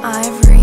I've